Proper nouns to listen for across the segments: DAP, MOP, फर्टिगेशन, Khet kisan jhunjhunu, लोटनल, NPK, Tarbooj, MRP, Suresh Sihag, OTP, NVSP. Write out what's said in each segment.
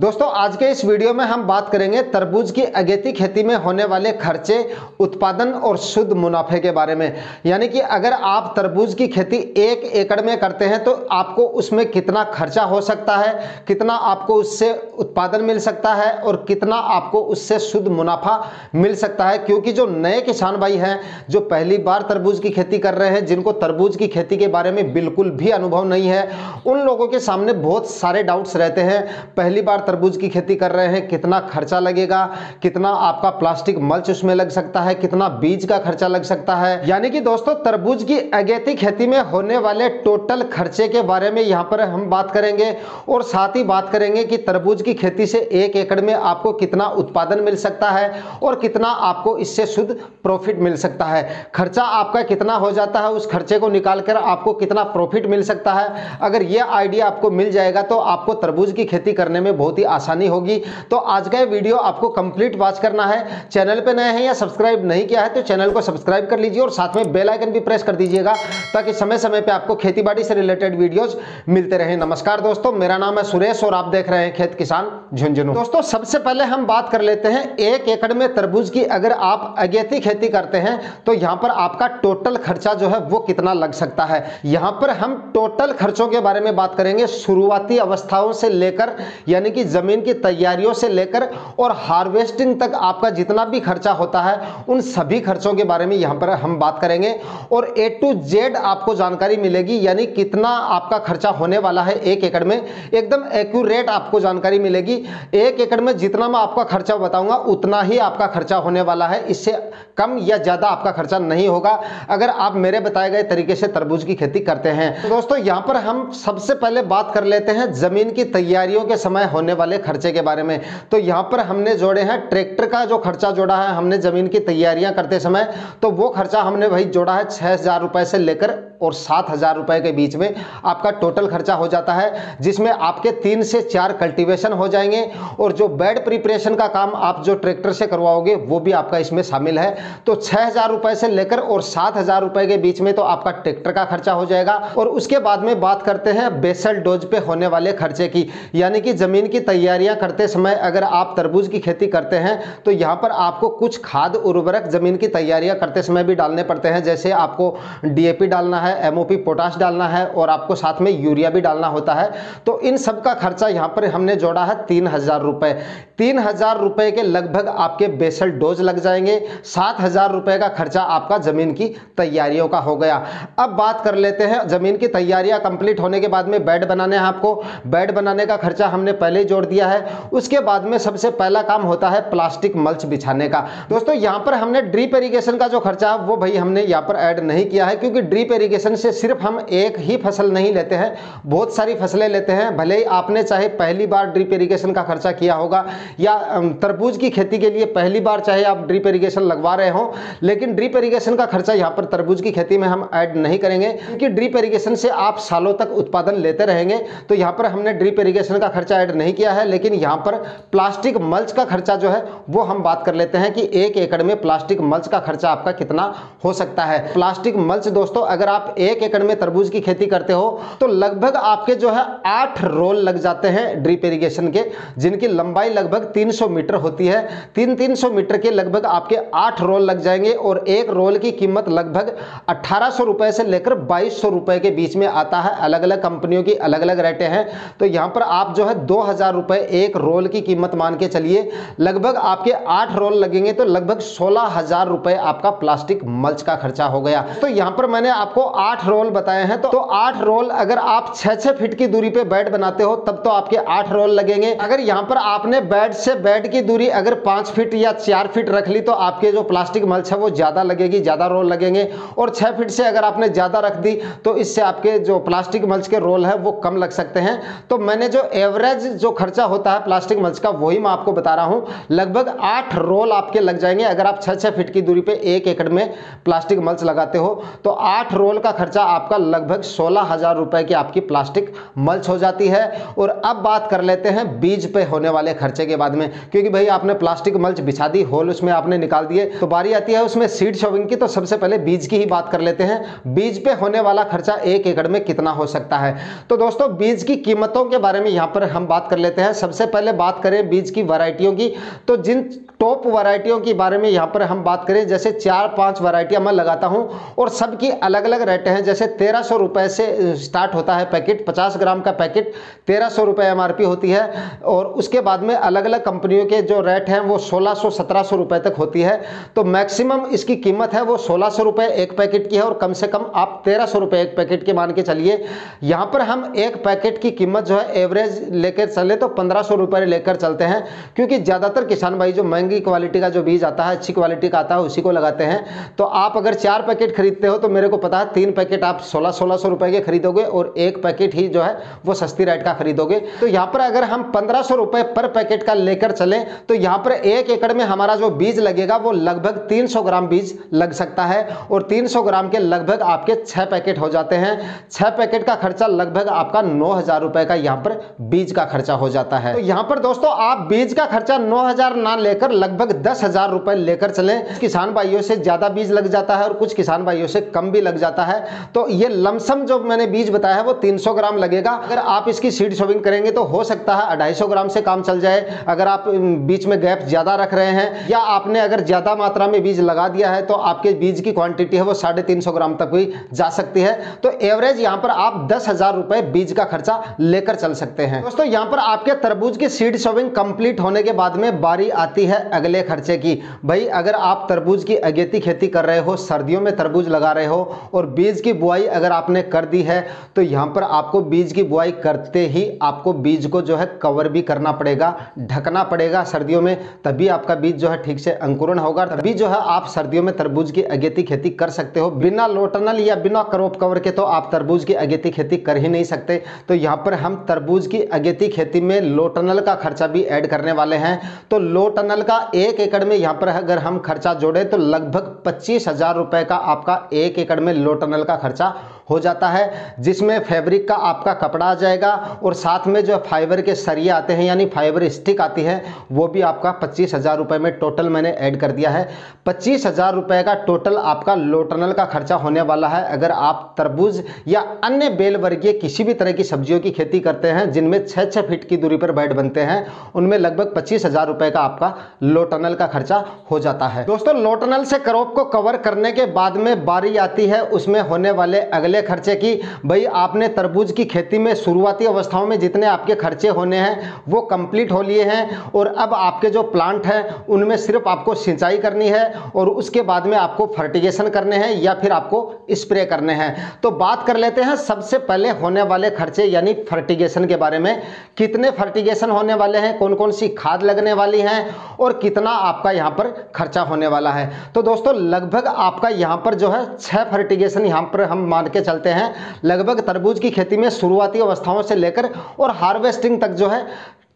दोस्तों आज के इस वीडियो में हम बात करेंगे तरबूज की अगेती खेती में होने वाले खर्चे, उत्पादन और शुद्ध मुनाफे के बारे में। यानी कि अगर आप तरबूज की खेती 1 एकड़ में करते हैं तो आपको उसमें कितना खर्चा हो सकता है, कितना आपको उससे उत्पादन मिल सकता है और कितना आपको उससे शुद्ध मुनाफा मिल सकता है। क्योंकि जो नए किसान भाई हैं, जो पहली बार तरबूज की खेती कर रहे हैं, जिनको तरबूज की खेती के बारे में बिल्कुल भी अनुभव नहीं है, उन लोगों के सामने बहुत सारे डाउट्स रहते हैं। पहली बार तरबूज की खेती कर रहे हैं, कितना खर्चा लगेगा, कितना आपका प्लास्टिक मल्च उसमें लग सकता है, कितना बीज का खर्चा लग सकता है। यानी कि दोस्तों तरबूज की अगेती खेती में होने वाले टोटल खर्चे के बारे में यहां पर हम बात करेंगे और साथ ही बात करेंगे कि तरबूज की खेती से 1 एकड़ में आपको कितना उत्पादन मिल सकता है और कितना आपको इससे शुद्ध प्रॉफिट मिल सकता है, खर्चा आपका कितना हो जाता है, उस खर्चे को निकालकर आपको कितना प्रॉफिट मिल सकता है। अगर यह आइडिया आपको मिल जाएगा तो आपको तरबूज की खेती करने में बहुत आसानी होगी। तो आज का वीडियो आपको कंप्लीट वॉच करना है। चैनल पे नए हैं या सब्सक्राइब नहीं किया है तो चैनल को सब्सक्राइब कर लीजिए और साथ में बेल आइकन भी प्रेस कर दीजिएगा ताकि समय-समय पे आपको खेतीबाड़ी से रिलेटेड वीडियोस मिलते रहें। नमस्कार दोस्तों, मेरा नाम है सुरेश और आप देख रहे हैं खेत किसान झुंझुनू। दोस्तों सबसे पहले हम बात कर लेते हैं 1 एकड़ में तरबूज की अगर आप अगेती खेती करते हैं तो यहां पर आपका टोटल खर्चा जो है वो कितना लग सकता है। यहां पर हम टोटल खर्चों के बारे में बात करेंगे, शुरुआती अवस्थाओं से लेकर यानी कि जमीन की तैयारियों से लेकर और हार्वेस्टिंग तक आपका जितना भी खर्चा होता है उन सभी खर्चों के बारे में यहां पर हम बात करेंगे और A to Z आपको जानकारी मिलेगी। यानी कितना आपका खर्चा होने वाला है 1 एकड़ में, एकदम एक्यूरेट आपको जानकारी मिलेगी। 1 एकड़ में जितना मैं आपका खर्चा बताऊंगा उतना ही आपका खर्चा होने वाला है, इससे कम या ज्यादा आपका खर्चा नहीं होगा अगर आप मेरे बताए गए तरीके से तरबूज की खेती करते हैं। दोस्तों यहां पर हम सबसे पहले बात कर लेते हैं जमीन की तैयारियों के समय होने वाले खर्चे के बारे में। तो यहां पर हमने जोड़े हैं ट्रैक्टर का जो खर्चा जोड़ा है हमने जमीन की तैयारियां करते समय, तो वो खर्चा हमने वही जोड़ा है 6000 रुपए से लेकर और 7000 रुपए के बीच में आपका टोटल खर्चा हो जाता है, जिसमें आपके 3 से 4 कल्टीवेशन हो जाएंगे और जो बेड प्रिपरेशन का काम आप जो ट्रैक्टर से करवाओगे वो भी आपका इसमें शामिल है। तो 6000 रुपए से लेकर और 7000 रुपए के बीच में तो आपका ट्रैक्टर का खर्चा हो जाएगा। और उसके बाद में बात करते हैं बेसल डोज पे होने वाले खर्चे की। यानी कि जमीन की तैयारियां करते समय अगर आप तरबूज की खेती करते हैं तो यहाँ पर आपको कुछ खाद उर्वरक जमीन की तैयारियां करते समय भी डालने पड़ते हैं, जैसे आपको DAP डालना है, MOP पोटाश डालना है और आपको साथ में यूरिया भी डालना होता है। तो इन सब का खर्चा यहां पर हमने जोड़ा है 3000 रुपए। 3000 रुपए के लगभग आपके बेसल डोज लग जाएंगे। 7000 रुपए का खर्चा आपका जमीन की तैयारियों का हो गया। अब बात कर लेते हैं जमीन की तैयारियां कंप्लीट होने के बाद में बेड बनाने हैं आपको, बेड बनाने का खर्चा हमने पहले जोड़ दिया है। उसके बाद में सबसे पहला काम होता है प्लास्टिक मल्च बिछाने का। दोस्तों यहां पर हमने ड्रिप इरिगेशन का जो खर्चा है वो भाई हमने यहां पर ऐड नहीं किया है, क्योंकि ड्रिप इरिगेशन से सिर्फ हम एक ही फसल नहीं लेते हैं, बहुत सारी फसलें लेते हैं। भले ही आपने चाहे पहली बार ड्रिप इरिगेशन का खर्चा किया होगा या तरबूज की खेती के लिए पहली बार चाहे आप ड्रिप इरिगेशन लगवा रहे हो, लेकिन ड्रिप इरिगेशन का खर्चा यहां पर तरबूज की खेती में हम ऐड नहीं करेंगे क्योंकि ड्रिप इरिगेशन से आप सालों तक उत्पादन लेते रहेंगे। तो यहां पर हमने ड्रिप इरिगेशन का खर्चा ऐड नहीं किया है, लेकिन यहां पर प्लास्टिक मल्च का खर्चा जो है वो हम बात कर लेते हैं कि 1 एकड़ में प्लास्टिक मल्च का खर्चा आपका कितना हो सकता है। प्लास्टिक मल्च दोस्तों अगर आप 1 एकड़ में तरबूज की खेती करते हो तो लगभग आपके जो है 8 रोल लग जाते हैं ड्रिप इरिगेशन के, जिनकी लंबाई लगभग 300 मीटर होती है। 300 मीटर के लगभग आपके 8 रोल लग जाएंगे और एक रोल की कीमत लगभग 1800 रुपए से लेकर 2200 रुपए के बीच में आता है। अलग अलग कंपनियों की अलग अलग रेटें हैं, तो यहां पर आप जो है 2000 रुपए एक रोल की कीमत मान के चलिए। लगभग आपके 8 रोल लगेंगे तो लगभग 16000 रुपए आपका प्लास्टिक मल्च का खर्चा हो गया। तो यहां पर मैंने आपको 8 रोल बताए हैं, तो 8 रोल अगर आप 6-6 फीट की दूरी पे बेड बनाते हो तब तो आपके 8 रोल लगेंगे। अगर यहां पर आपने बेड से बेड की दूरी अगर 5 फीट या 4 फीट रख ली तो आपके जो प्लास्टिक मल्च है वो ज्यादा लगेगी, ज्यादा रोल लगेंगे। और 6 फीट से अगर आपने ज्यादा रख दी तो इससे आपके जो प्लास्टिक मल्च के रोल है वो कम लग सकते हैं। तो मैंने जो एवरेज जो खर्चा होता है प्लास्टिक मल्च का वही मैं आपको बता रहा हूं, लगभग 8 रोल आपके लग जाएंगे अगर आप 6-6 फीट की दूरी पे 1 एकड़ में प्लास्टिक मल्च लगाते हो। तो 8 रोल का खर्चा आपका लगभग 16,000 रुपए की आपकी प्लास्टिक मल्च हो जाती है। और अब बात कर लेते हैं बीज पे होने वाले खर्चे के बाद में, क्योंकि भाई आपने प्लास्टिक मल्च बिछा दी, होल उसमें आपने निकाल दिए, तो बारी आती है उसमें सीड शोविंग की। तो सबसे पहले बीज की ही बात कर लेते हैं, बीज पे होने वाला खर्चा 1 एकड़ में कितना हो सकता है। तो दोस्तों बीज की कीमतों के बारे में यहाँ पर हम बात कर लेते हैं। सबसे पहले बात करें बीज की वैरायटियों की, तो जिन टॉप वैरायटियों के बारे में यहाँ पर हम बात करें, जैसे 4-5 वैरायटियाँ मैं लगाता हूँ और सबकी अलग अलग रेट हैं। जैसे 1300 रुपये से स्टार्ट होता है पैकेट, 50 ग्राम का पैकेट 1300 रुपये MRP होती है। और उसके बाद में अलग अलग कंपनियों के जो रेट हैं वो 1600-1700 रुपये तक होती है। तो मैक्सिमम इसकी कीमत है वो 1600 रुपये एक पैकेट की है, और कम से कम आप 1300 रुपये एक पैकेट के मान के चलिए। यहाँ पर हम एक पैकेट की कीमत जो है एवरेज लेकर चले तो 1500 रुपये लेकर चलते हैं, क्योंकि ज़्यादातर किसान भाई जो महंगी क्वालिटी का जो बीज आता है, अच्छी क्वालिटी का आता है, उसी को लगाते हैं। तो आप अगर 4 पैकेट खरीदते हो तो मेरे को पता है 3 पैकेट आप 1600 रुपए के खरीदोगे और एक पैकेट ही जो है वो सस्ती रेट का खरीदोगे। तो यहाँ पर अगर हम 1500 रुपए पर पैकेट का लेकर चलें तो यहाँ पर 1 एकड़ में हमारा जो बीज लगेगा वो लगभग 300 ग्राम बीज लग सकता है, और 300 ग्राम के लगभग आपके 6 पैकेट हो जाते हैं। 6 पैकेट का खर्चा लगभग आपका 9,000 रुपए का यहाँ पर बीज का खर्चा हो जाता है। तो यहाँ पर दोस्तों आप बीज का खर्चा 9,000 ना लेकर लगभग 10,000 रुपए लेकर चले। किसान भाइयों से ज्यादा बीज लग जाता है और कुछ किसान भाइयों से कम भी लग जाता है। तो ये लमसम जो मैंने बीज बताया है वो 300 ग्राम लगेगा। अगर आप इसकी सीड सोविंग करेंगे तो हो सकता है 250 ग्राम से काम चल जाए, अगर आप बीच में गैप ज्यादा रख रहे हैं, या आपने अगर ज्यादा मात्रा में बीज लगा दिया है तो आपके बीज की क्वांटिटी है वो 350 ग्राम तक भी जा सकती है। तो एवरेज यहाँ पर आप 10,000 रुपए बीज का खर्चा लेकर चल सकते हैं। दोस्तों यहाँ पर आपके तरबूज की सीड सोविंग कंप्लीट होने के बाद में बारी आती है अगले खर्चे की। भाई अगर आप तरबूज की अगेती खेती कर रहे हो, सर्दियों में तरबूज लगा रहे हो और बीज की बुआई अगर आपने कर दी है, तो यहाँ पर आपको बीज की बुआई करते ही आपको बीज को जो है कवर भी करना पड़ेगा, ढकना पड़ेगा सर्दियों में, तभी आपका बीज जो है ठीक से अंकुरण होगा, तभी जो है आप सर्दियों में तरबूज की अगेती खेती कर सकते हो। बिना लोटनल या बिना क्रॉप कवर के तो आप तरबूज की अगेती खेती कर ही नहीं सकते। तो यहाँ पर हम तरबूज की अगेती खेती में लोटनल का खर्चा भी ऐड करने वाले हैं। तो लोटनल का 1 एकड़ में यहाँ पर अगर हम खर्चा जोड़े तो लगभग 25,000 रुपए का आपका 1 एकड़ में लोटनल का खर्चा हो जाता है, जिसमें फैब्रिक का आपका कपड़ा आ जाएगा और साथ में जो फाइबर के सरिया आते हैं यानी फाइबर स्टिक आती है वो भी आपका 25,000 रुपये में टोटल मैंने ऐड कर दिया है। 25,000 रुपये का टोटल आपका लोटनल का खर्चा होने वाला है। अगर आप तरबूज या अन्य बेलवर्गीय किसी भी तरह की सब्जियों की खेती करते हैं जिनमें 6-6 फीट की दूरी पर बेड बनते हैं, उनमें लगभग 25,000 रुपये का आपका लोटनल का खर्चा हो जाता है। दोस्तों लोटनल से क्रॉप को कवर करने के बाद में बारी आती है उसमें होने वाले अगले खर्चे की। भाई आपने तरबूज की खेती में शुरुआती अवस्थाओं में जितने आपके खर्चे होने हैं वो कंप्लीट हो लिए हैं, और अब आपके जो प्लांट हैं उनमें सिर्फ आपको सिंचाई करनी है और उसके बाद में आपको फर्टिगेशन करने हैं या फिर आपको स्प्रे करने हैं। तो बात कर लेते हैं सबसे पहले होने वाले खर्चे यानी फर्टिगेशन के बारे में, कितने फर्टिगेशन होने वाले हैं, कौन कौन सी खाद लगने वाली है और कितना आपका यहाँ पर खर्चा होने वाला है। तो दोस्तों लगभग आपका यहाँ पर जो है 6 फर्टिगेशन यहाँ पर हम मान के चलते हैं। लगभग तरबूज की खेती में शुरुआती अवस्थाओं से लेकर और हार्वेस्टिंग तक जो है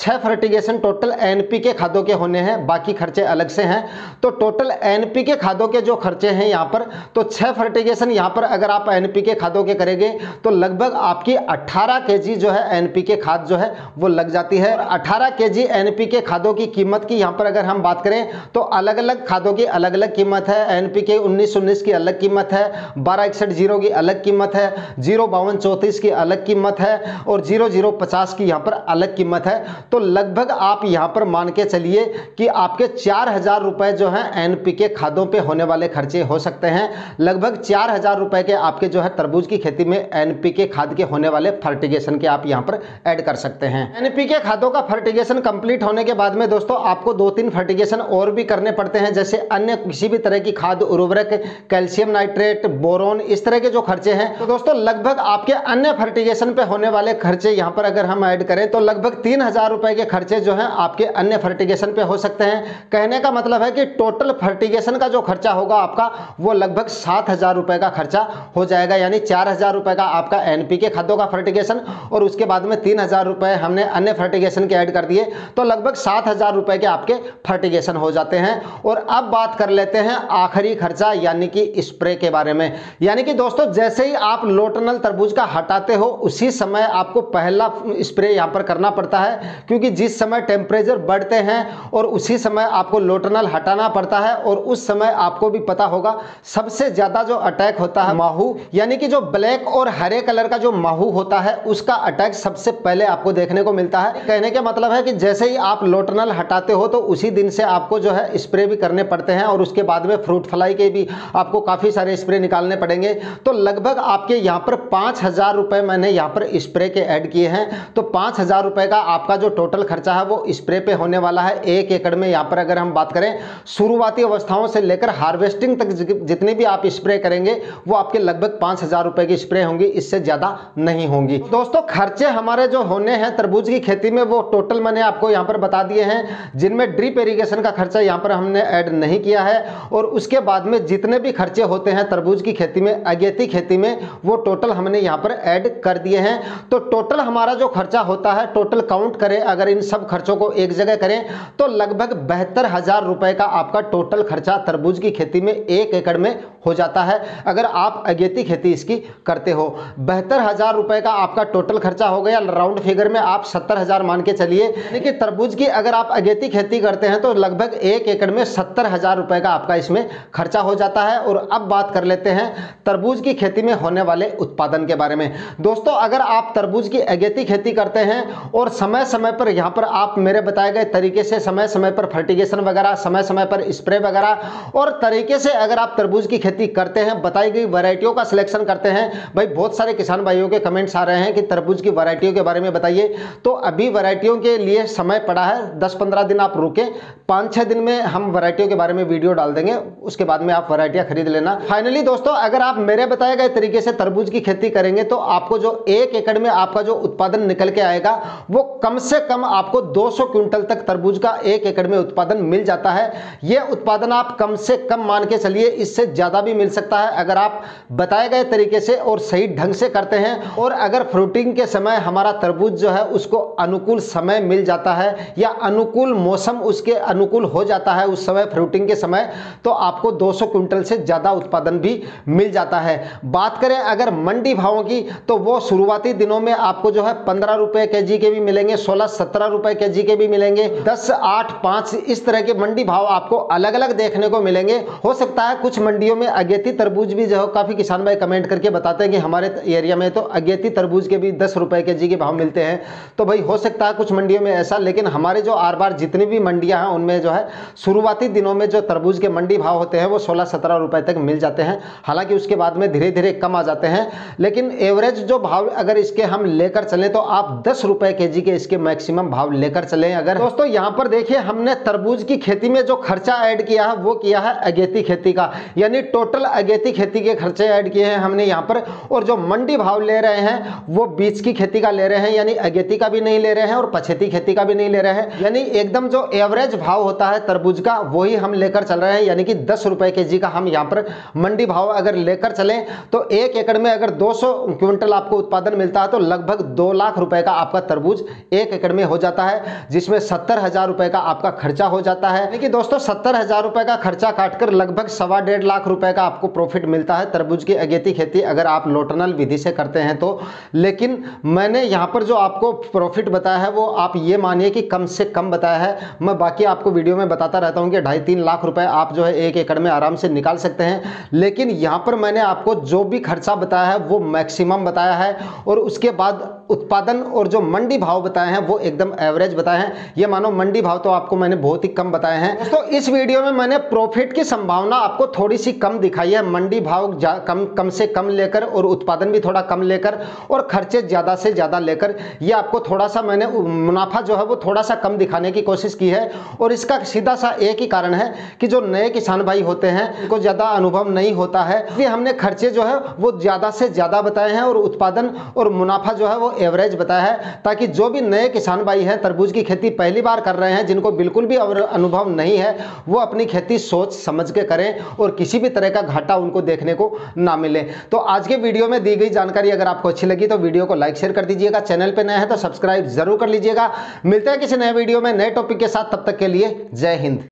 6 फर्टिगेशन टोटल NPK खादों के होने हैं, बाकी खर्चे अलग से हैं। तो टोटल NPK खादों के जो खर्चे हैं यहाँ पर, तो 6 फर्टिगेशन यहाँ पर अगर आप NPK खादों के करेंगे तो लगभग आपकी 18 केजी जो है NPK खाद जो है वो लग जाती है। 18 केजी NPK खादों की कीमत की यहाँ पर अगर हम बात करें तो अलग अलग खादों की अलग अलग कीमत है। NPK 19-19 की अलग कीमत है, 12-61-0 की अलग कीमत है, 0-52-34 की अलग कीमत है और 0-0-50 की यहाँ पर अलग कीमत है। तो लगभग आप यहाँ पर मान के चलिए कि आपके 4,000 रुपए जो है NPK खादों पे होने वाले खर्चे हो सकते हैं। लगभग 4,000 रुपए के आपके जो है तरबूज की खेती में NPK खाद के होने वाले फर्टिगेशन के आप यहाँ पर ऐड कर सकते हैं। NPK खादों का फर्टिगेशन कंप्लीट होने के बाद में दोस्तों आपको 2-3 फर्टिगेशन और भी करने पड़ते हैं, जैसे अन्य किसी भी तरह की खाद, उर्वरक, कैल्शियम नाइट्रेट, बोरोन, इस तरह के जो खर्चे हैं। तो दोस्तों लगभग आपके अन्य फर्टिगेशन पे होने वाले खर्चे यहाँ पर अगर हम ऐड करें तो लगभग 3,000 रुपए के खर्चे जो हैं आपके अन्य फर्टिगेशन पे हो सकते हैं। कहने का मतलब है कि टोटल फर्टिगेशन का जो खर्चा होगा आपका वो लगभग 7,000 रुपये का खर्चा हो जाएगा, यानी 4,000 रुपये का आपका एनपीके खादों का फर्टिगेशन और उसके बाद में 3,000 रुपये हमने अन्य फर्टिगेशन के ऐड कर दिए, तो लगभग 7,000 रुपये के आपके फर्टिगेशन हो जाते हैं। और अब बात कर लेते हैं आखिरी खर्चा यानी कि स्प्रे के बारे में। यानी कि दोस्तों जैसे ही आप लोटनल तरबूज का हटाते हो उसी समय आपको पहला स्प्रे यहाँ पर करना पड़ता है, क्योंकि जिस समय टेम्परेचर बढ़ते हैं और उसी समय आपको लोटनल हटाना पड़ता है। और उस समय आपको भी पता होगा सबसे ज़्यादा जो अटैक होता है माहू, यानी कि जो ब्लैक और हरे कलर का जो माहू होता है उसका अटैक सबसे पहले आपको देखने को मिलता है। कहने का मतलब है कि जैसे ही आप लोटनल हटाते हो तो उसी दिन से आपको जो है स्प्रे भी करने पड़ते हैं और उसके बाद में फ्रूट फ्लाई के भी आपको काफ़ी सारे स्प्रे निकालने पड़ेंगे। तो लगभग आपके यहाँ पर 5,000 रुपये मैंने यहाँ पर स्प्रे के ऐड किए हैं, तो 5,000 रुपये का आपका जो टोटल खर्चा है वो स्प्रे पे होने वाला है एक एकड़ में। यहाँ पर अगर हम बात करें शुरुआती अवस्थाओं से लेकर हार्वेस्टिंग तक जितने भी आप स्प्रे करेंगे वो आपके लगभग 5,000 रुपये की स्प्रे होंगी, इससे ज़्यादा नहीं होंगी। दोस्तों खर्चे हमारे जो होने हैं तरबूज की खेती में वो टोटल मैंने आपको यहाँ पर बता दिए हैं, जिनमें ड्रिप इरीगेशन का खर्चा यहाँ पर हमने ऐड नहीं किया है। और उसके बाद में जितने भी खर्चे होते हैं तरबूज की खेती में, अगेती खेती में, वो टोटल हमने यहाँ पर ऐड कर दिए हैं। तो टोटल हमारा जो खर्चा होता है, टोटल काउंट करें अगर इन सब खर्चों को एक जगह करें तो लगभग 72,000 रुपये का आपका टोटल खर्चा तरबूज की खेती में एक एकड़ में हो जाता है, अगर आप अगेती खेती इसकी करते हो। 72,000 रुपये का आपका टोटल खर्चा हो गया, राउंड फिगर में आप 70,000 मान के चलिए। देखिए तरबूज की अगर आप अगेती खेती करते हैं तो लगभग एक एकड़ में 70,000 रुपये का आपका इसमें खर्चा हो जाता है। और अब बात कर लेते हैं तरबूज की खेती में होने वाले उत्पादन के बारे में। दोस्तों अगर आप तरबूज की अगेती खेती करते हैं और समय समय पर यहाँ पर आप मेरे बताए गए तरीके से समय समय पर फर्टिगेशन वगैरह, समय समय पर स्प्रे वगैरह और तरीके से अगर आप तरबूज की खेती करते हैं, बताई गई वैरायटियों का सिलेक्शन करते हैं। भाई बहुत सारे किसान भाइयों के कमेंट्स आ रहे हैं कि तरबूज की वैरायटियों के बारे में बताइए, तो अभी वैरायटियों के लिए समय पड़ा है, 10-15 दिन आप रुकें, 5-6 दिन में हम वैरायटियों के बारे में वीडियो डाल देंगे, उसके बाद में आप वैरायटियाँ खरीद लेना। फाइनली दोस्तों अगर आप मेरे बताए गए तरीके से तरबूज की खेती करेंगे तो आपको जो एक एकड़ में आपका जो उत्पादन निकल के आएगा वो कम से कम आपको 200 क्विंटल तक तरबूज का एक एकड़ में उत्पादन मिल जाता है। ये उत्पादन आप कम से कम मान के चलिए, इससे ज़्यादा भी मिल सकता है अगर आप बताए गए तरीके से और सही ढंग से करते हैं। और अगर फ्रूटिंग के समय हमारा तरबूज जो है उसको अनुकूल समय मिल जाता है या अनुकूल मौसम उसके अनुकूल हो जाता है उस समय फ्रूटिंग के समय, तो आपको 200 क्विंटल से ज़्यादा उत्पादन भी मिल जाता है। बात करें अगर मंडी भावों की तो वो शुरुआती दिनों में आपको जो है 15 रुपये kg के भी मिलेंगे, 16-17 रुपये kg के भी मिलेंगे, 10, 8, 5 इस तरह के मंडी भाव आपको अलग अलग देखने को मिलेंगे। हो सकता है कुछ मंडियों में अगेती तरबूज भी जो है, काफ़ी किसान भाई कमेंट करके बताते हैं कि हमारे एरिया में तो अगेती तरबूज के भी 10 रुपये kg के भाव मिलते हैं, तो भाई हो सकता है कुछ मंडियों में ऐसा, लेकिन हमारे जो आर बार जितनी भी मंडियाँ हैं उनमें जो है शुरुआती दिनों में जो तरबूज के मंडी भाव होते हैं वो 16-17 रुपये तक मिल जाते हैं। हालांकि उसके बाद में धीरे धीरे कम आ जाते हैं, लेकिन एवरेज जो भाव अगर इसके हम लेकर चलें तो आप 10 रुपये kg के इसके मैक्सिमम भाव लेकर चलें। अगर दोस्तों यहाँ पर देखिए हमने तरबूज की खेती में जो खर्चा ऐड किया है वो किया है अगेती खेती का, यानी टोटल अगेती खेती के खर्चे ऐड किए हैं हमने यहाँ पर। और जो मंडी भाव ले रहे हैं वो बीच की खेती का ले रहे हैं, यानी अगेती का भी नहीं ले रहे हैं और पछेती खेती का भी नहीं ले रहे हैं, यानी एकदम जो एवरेज भाव होता है तरबूज का वही हम लेकर चल रहे हैं। यानी कि 10 रुपये kg का हम यहाँ पर मंडी भाव अगर लेकर चलें तो एक एकड़ में अगर 200 क्विंटल आपको उत्पादन मिलता है तो लगभग 2 लाख रुपए का आपका तरबूज एक एकड़ में हो जाता है, जिसमें 70,000 रुपए का आपका खर्चा हो जाता है। यानी कि दोस्तों 70,000 रुपए का खर्चा काटकर लगभग 1.25 लाख रुपए का आपको प्रॉफिट मिलता है तरबूज की अगेती खेती अगर आप लोटनल विधि से करते हैं तो। लेकिन मैंने यहाँ पर जो आपको प्रॉफिट बताया है वो आप ये मानिए कि कम से कम बताया है, मैं बाकी आपको वीडियो में बताता रहता हूँ कि 2.5-3 लाख रुपए आप जो है एक एकड़ में आराम से निकाल सकते हैं। लेकिन यहाँ पर मैंने आपको जो भी खर्चा बताया है वो मैक्सिमम बताया है, और उसके बाद उत्पादन और जो मंडी भाव बताए हैं वो एकदम एवरेज बताए हैं। ये मानो मंडी भाव तो आपको मैंने बहुत ही कम बताए हैं। दोस्तों इस वीडियो में मैंने प्रॉफिट की संभावना आपको थोड़ी सी कम दिखाई है, मंडी भाव कम से कम लेकर और उत्पादन भी थोड़ा कम लेकर और खर्चे ज़्यादा से ज़्यादा लेकर, ये आपको थोड़ा सा मैंने मुनाफा जो है वो थोड़ा सा कम दिखाने की कोशिश की है। और इसका सीधा सा एक ही कारण है कि जो नए किसान भाई होते हैं उनको ज़्यादा अनुभव नहीं होता है, इसलिए हमने खर्चे जो है वो ज़्यादा से ज़्यादा बताए हैं और उत्पादन और मुनाफा जो है वो एवरेज बताया है, ताकि जो भी नए किसान भाई हैं तरबूज की खेती पहली बार कर रहे हैं, जिनको बिल्कुल भी अनुभव नहीं है, वो अपनी खेती सोच समझ के करें और किसी भी तरह का घाटा उनको देखने को ना मिले। तो आज के वीडियो में दी गई जानकारी अगर आपको अच्छी लगी तो वीडियो को लाइक शेयर कर दीजिएगा, चैनल पर नए हैं तो सब्सक्राइब जरूर कर लीजिएगा। मिलते हैं किसी नए वीडियो में नए टॉपिक के साथ, तब तक के लिए जय हिंद।